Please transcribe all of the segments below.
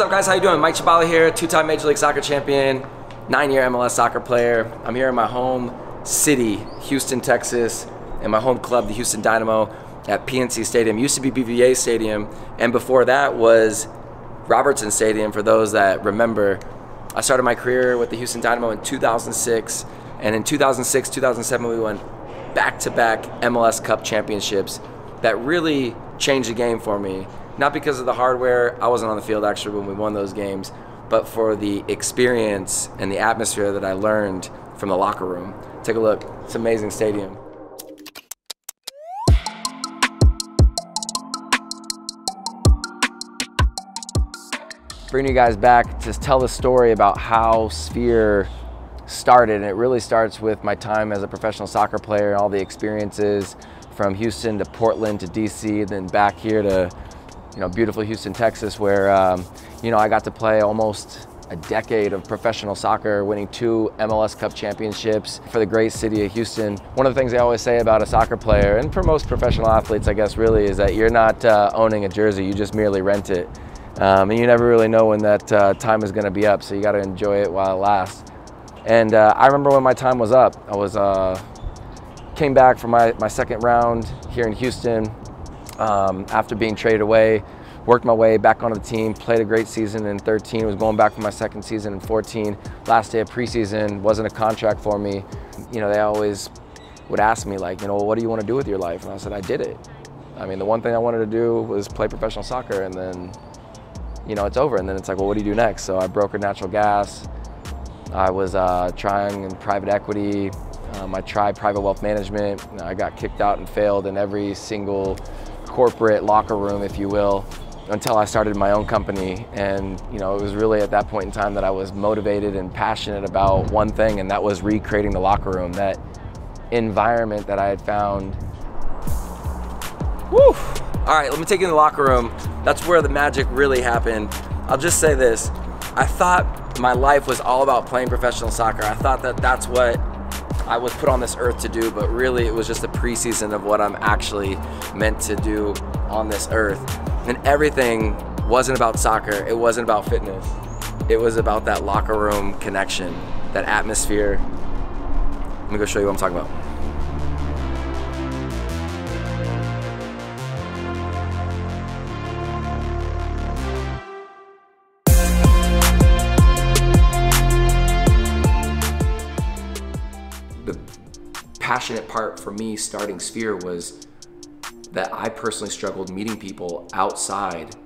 What's up guys, how you doing? Mike Chabala here, two-time Major League Soccer champion, 9-year MLS soccer player. I'm here in my home city, Houston, Texas, and my home club, the Houston Dynamo, at PNC Stadium. Used to be BBVA Stadium, and before that was Robertson Stadium, for those that remember. I started my career with the Houston Dynamo in 2006, and in 2006, 2007, we won back-to-back MLS Cup championships that really changed the game for me. Not because of the hardware, I wasn't on the field actually when we won those games, but for the experience and the atmosphere that I learned from the locker room. Take a look, it's an amazing stadium. Bringing you guys back to tell the story about how Sphere started, and it really starts with my time as a professional soccer player and all the experiences from Houston to Portland to DC, then back here to beautiful Houston, Texas, where I got to play almost a decade of professional soccer, winning 2 MLS Cup championships for the great city of Houston. One of the things they always say about a soccer player, and for most professional athletes, I guess, really, is that you're not owning a jersey, you just merely rent it. And you never really know when that time is gonna be up, so you gotta enjoy it while it lasts. And I remember when my time was up, I was came back from my second round here in Houston, after being traded away, worked my way back onto the team, played a great season in 13, was going back for my second season in 14. Last day of preseason, wasn't a contract for me. You know, they always would ask me like, what do you want to do with your life? And I said, I did it. I mean, the one thing I wanted to do was play professional soccer, and then, it's over. And then it's like, well, what do you do next? So I brokered natural gas. I was trying in private equity. I tried private wealth management. I got kicked out and failed in every single corporate locker room, if you will, until I started my own company. And it was really at that point in time that I was motivated and passionate about one thing, and that was recreating the locker room, that environment that I had found. Woo! All right, let me take you in the locker room. That's where the magic really happened. I'll just say this. I thought my life was all about playing professional soccer. I thought that that's what I was put on this earth to do, but really it was just the preseason of what I'm actually meant to do on this earth. And everything wasn't about soccer, it wasn't about fitness. It was about that locker room connection, that atmosphere. Let me go show you what I'm talking about. Passionate part for me starting Sphere was that I personally struggled meeting people outside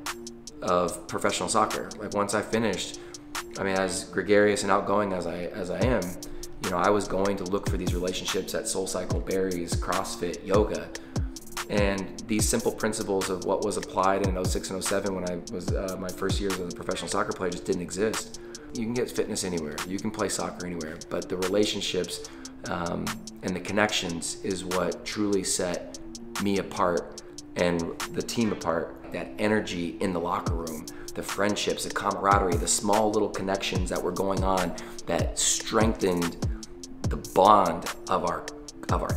of professional soccer. Like once I finished, I mean, as gregarious and outgoing as I am, I was going to look for these relationships at SoulCycle, Barry's, CrossFit, yoga, and these simple principles of what was applied in 06 and 07 when I was my first years as a professional soccer player just didn't exist. You can get fitness anywhere, you can play soccer anywhere, but the relationships and the connections is what truly set me apart and the team apart. That energy in the locker room, the friendships, the camaraderie, the small little connections that were going on that strengthened the bond of our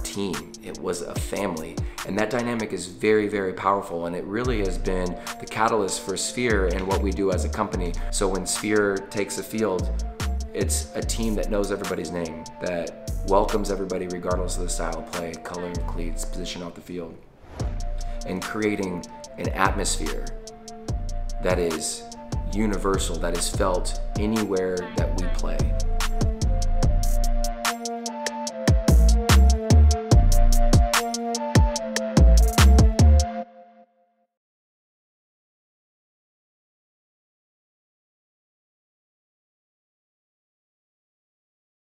team. It was a family, and that dynamic is very, very powerful, and it really has been the catalyst for Sphere and what we do as a company. So when Sphere takes the field, it's a team that knows everybody's name, that welcomes everybody regardless of the style of play, color, cleats, position off the field, and creating an atmosphere that is universal, that is felt anywhere that we play.